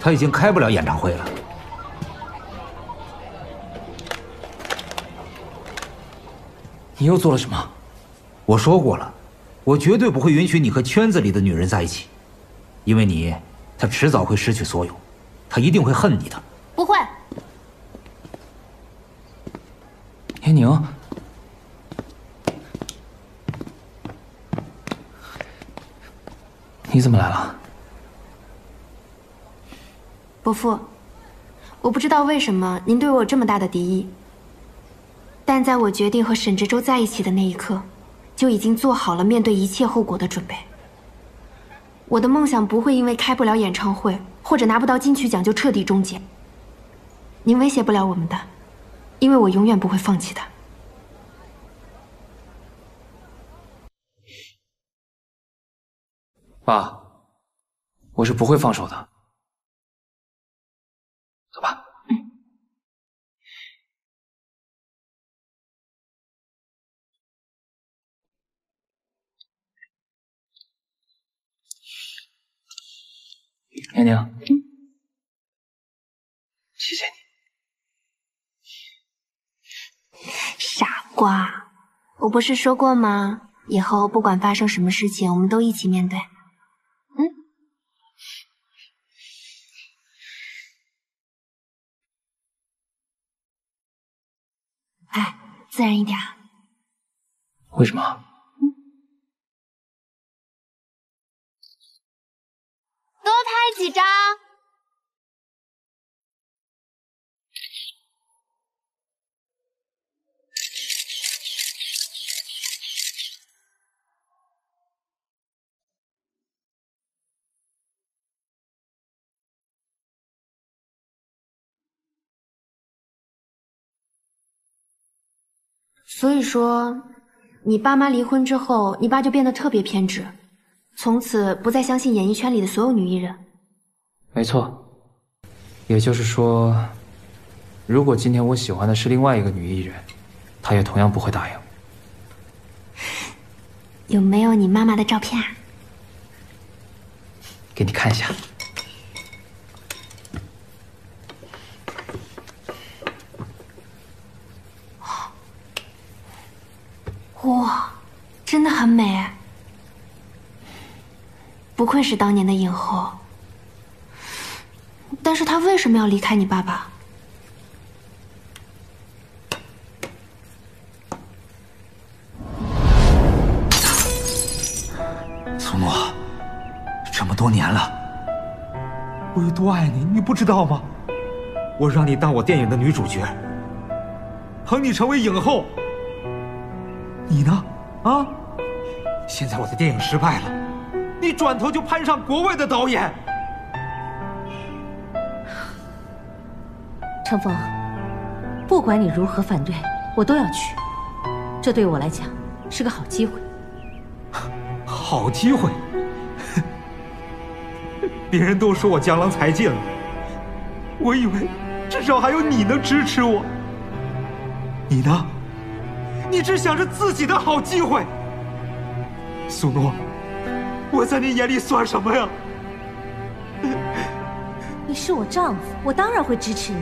他已经开不了演唱会了。你又做了什么？我说过了，我绝对不会允许你和圈子里的女人在一起，因为你，她迟早会失去所有，她一定会恨你的。不会。叶宁。 你怎么来了，伯父？我不知道为什么您对我有这么大的敌意，但在我决定和沈执舟在一起的那一刻，就已经做好了面对一切后果的准备。我的梦想不会因为开不了演唱会或者拿不到金曲奖就彻底终结。您威胁不了我们的，因为我永远不会放弃的。 爸，我是不会放手的。走吧。嗯。燕宁，谢谢你。傻瓜，我不是说过吗？以后不管发生什么事情，我们都一起面对。 哎，自然一点。为什么？多拍几张。所以说，你爸妈离婚之后，你爸就变得特别偏执，从此不再相信演艺圈里的所有女艺人。没错，也就是说，如果今天我喜欢的是另外一个女艺人，他也同样不会答应。有没有你妈妈的照片啊？给你看一下。 哇，真的很美，不愧是当年的影后。但是她为什么要离开你爸爸？苏诺，这么多年了，我有多爱你，你不知道吗？我让你当我电影的女主角，捧你成为影后。 你呢？啊！现在我的电影失败了，你转头就攀上国外的导演。程峰，不管你如何反对，我都要去。这对我来讲是个好机会。好机会？别人都说我江郎才尽了，我以为至少还有你能支持我。你呢？ 你只想着自己的好机会，苏诺，我在你眼里算什么呀？你是我丈夫，我当然会支持你。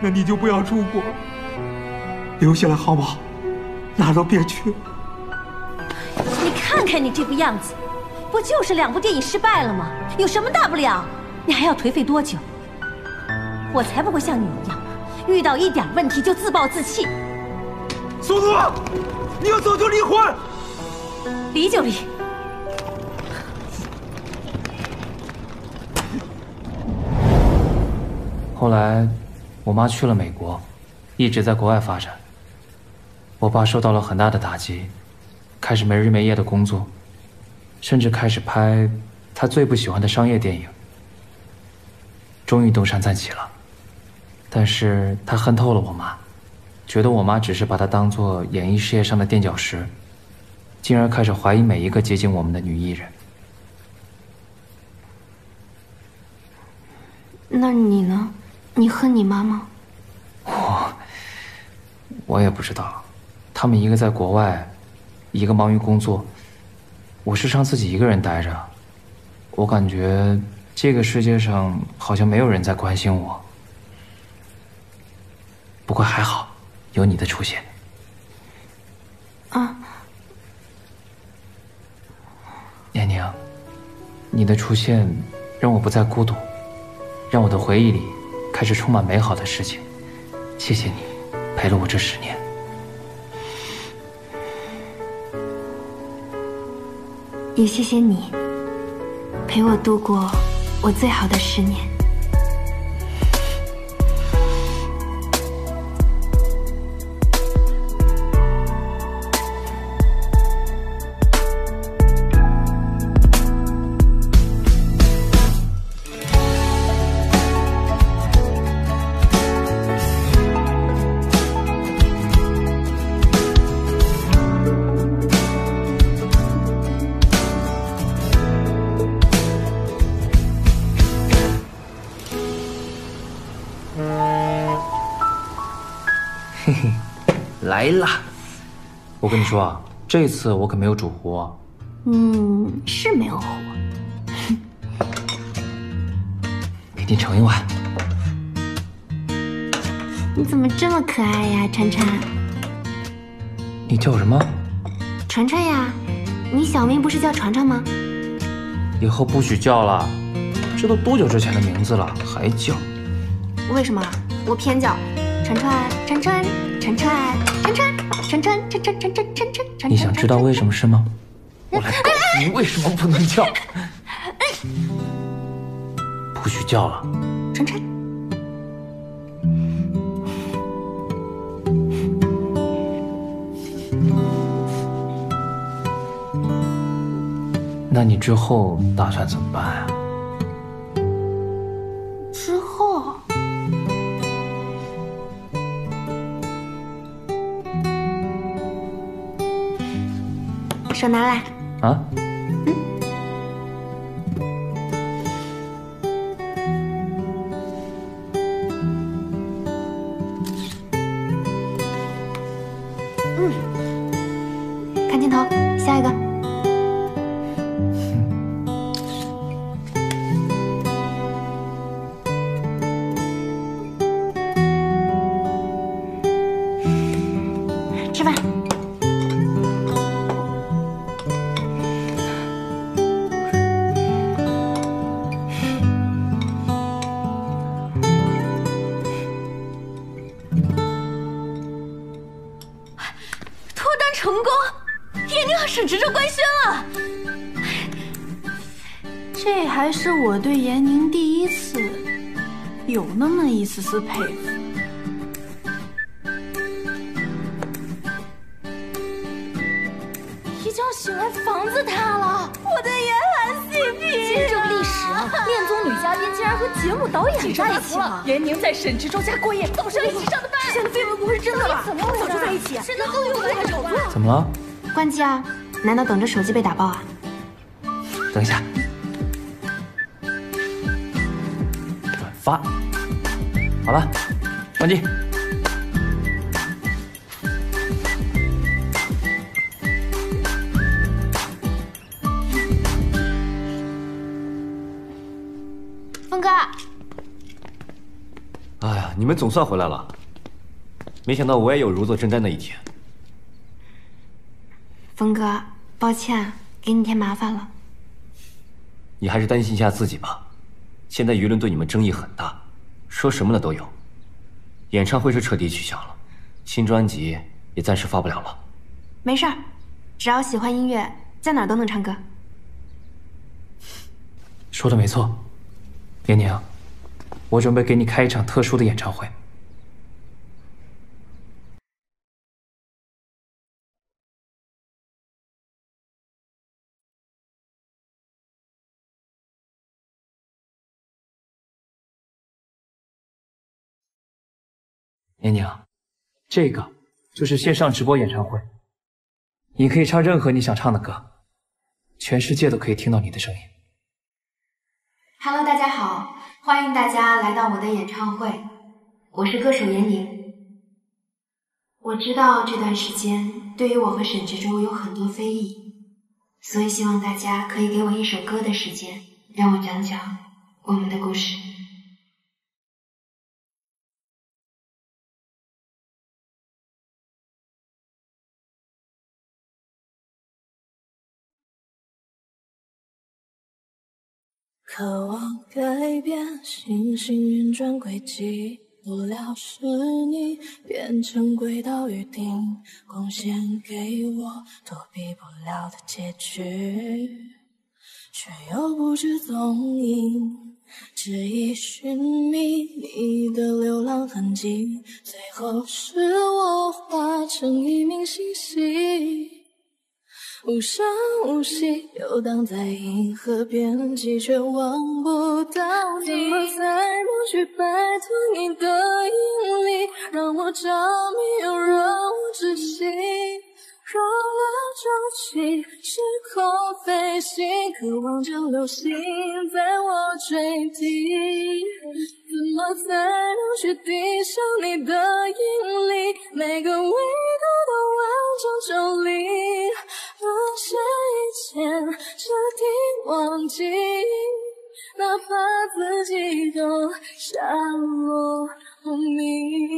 那你就不要出国，留下来好不好？哪儿都别去。你看看你这副样子，不就是两部电影失败了吗？有什么大不了？你还要颓废多久？我才不会像你一样。 遇到一点问题就自暴自弃，苏诺，你要走就离婚，离就离。后来，我妈去了美国，一直在国外发展。我爸受到了很大的打击，开始没日没夜的工作，甚至开始拍他最不喜欢的商业电影。终于东山再起了。 但是他恨透了我妈，觉得我妈只是把他当做演艺事业上的垫脚石，进而开始怀疑每一个接近我们的女艺人。那你呢？你恨你妈吗？我也不知道，他们一个在国外，一个忙于工作，我是让自己一个人待着，我感觉这个世界上好像没有人在关心我。不过还好，有你的出现。啊，念宁，你的出现让我不再孤独，让我的回忆里开始充满美好的事情。谢谢你，陪了我这10年。 也谢谢你，陪我度过我最好的10年。来了，我跟你说啊，这次我可没有煮糊啊。嗯，是没有糊。给你盛一碗。你怎么这么可爱呀，晨晨？你叫什么？晨晨呀，你小名不是叫晨晨吗？以后不许叫了，这都多久之前的名字了，还叫？为什么？我偏叫。晨晨，晨晨。 晨晨，晨晨，晨晨，晨晨，晨晨，晨晨。你想知道为什么是吗？我来告诉你为什么不能叫，不许叫了。晨晨，那你之后打算怎么办啊？之后。 手拿来啊！嗯，嗯，看镜头，下一个。吃饭。 这还是我对闫宁第一次有那么一丝丝佩服。一觉醒来，房子塌了，我的严寒 CP， 见证历史啊！恋综女嘉宾竟然和节目导演在一起了。闫宁在沈执州家过夜，早上一起上的班。之前的绯闻不是真的吧？怎么回事？早就在一起，现在都有人炒作。怎么了？关机啊？难道等着手机被打爆啊？等一下。 发，好了，关机。峰哥，哎呀，你们总算回来了，没想到我也有如坐针毡的一天。峰哥，抱歉，给你添麻烦了。你还是担心一下自己吧。 现在舆论对你们争议很大，说什么的都有。演唱会是彻底取消了，新专辑也暂时发不了了。没事儿，只要喜欢音乐，在哪儿都能唱歌。说的没错，闫宁，我准备给你开一场特殊的演唱会。闫宁，这个就是线上直播演唱会，你可以唱任何你想唱的歌，全世界都可以听到你的声音。Hello， 大家好，欢迎大家来到我的演唱会，我是歌手闫宁。我知道这段时间对于我和沈执州有很多非议，所以希望大家可以给我一首歌的时间，让我讲讲我们的故事。渴望改变，星星运转轨迹，不料是你变成轨道预定，贡献给我躲避不了的结局，却又不知踪影，执意寻觅你的流浪痕迹，最后是我化成一名星星，无声无息游荡在银河边际，却望不到你。怎么才能去摆脱你的引力，让我着迷又让我窒息，绕了周期时空飞行，渴望着流星在我追击。怎么才能去抵消你的引力，每个维度都完整抽离，放下以前，彻底忘记，哪怕自己都下落不明。